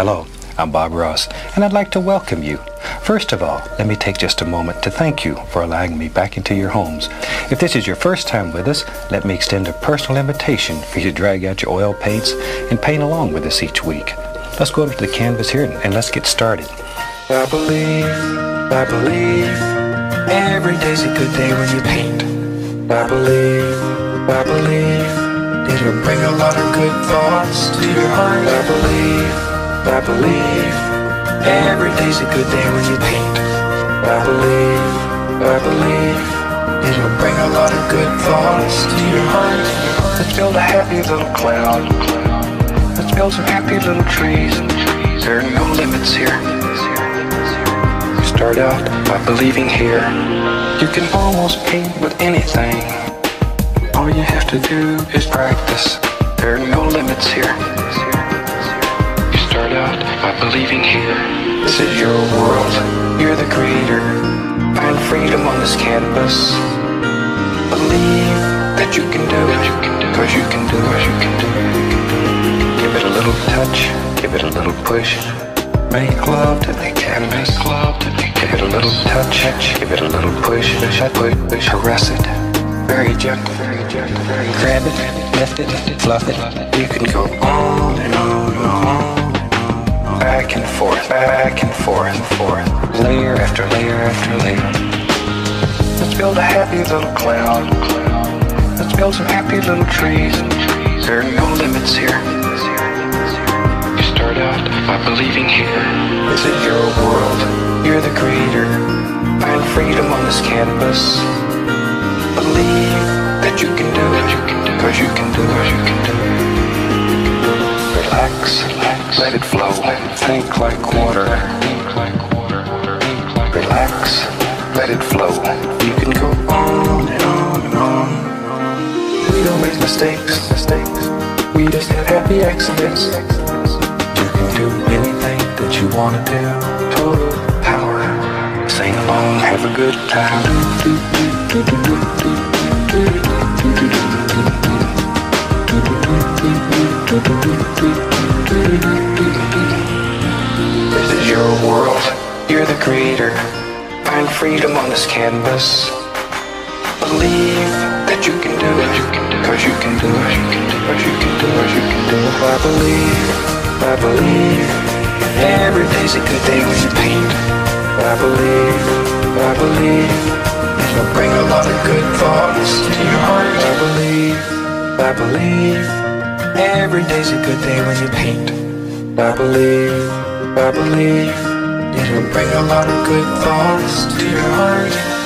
Hello, I'm Bob Ross, and I'd like to welcome you. First of all, let me take just a moment to thank you for allowing me back into your homes. If this is your first time with us, let me extend a personal invitation for you to drag out your oil paints and paint along with us each week. Let's go over to the canvas here and let's get started. I believe, every day's a good day when you paint. I believe, it'll bring a lot of good thoughts to your heart. I believe, every day's a good day when you paint. I believe, it'll bring a lot of good thoughts to your heart. Let's build a happy little cloud. Let's build some happy little trees. There are no limits here. Start out by believing here. You can almost paint with anything. All you have to do is practice. There are no limits here. You start out by believing here. This is your world. You're the creator. Find freedom on this canvas. Believe that you can do it. Because you can do it. Give it a little touch. Give it a little push. Make love to the canvas. Give it a little touch. Give it a little push. Caress it. Very gentle. Grab it. Lift it. Fluff it. You can go on and on and on. Back and forth. Back and forth. Layer after layer after layer. Let's build a happy little cloud. Let's build some happy little trees. There are no limits here. Out by believing here. This is your world. You're the creator. Find freedom on this canvas. Believe that you can do it. Because you can do it. Relax. Let it flow. Think like water. Relax. Let it flow. You can go on and on and on. We don't make mistakes. We just have happy accidents. Do anything that you want to do. Total power. Sing along, have a good time. This is your world. You're the creator. Find freedom on this canvas. Believe that you can do it. Because you can do it. I believe. I believe every day's a good day when you paint. I believe it'll bring a lot of good thoughts to your heart. I believe every day's a good day when you paint. I believe it'll bring a lot of good thoughts to your heart.